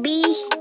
baby.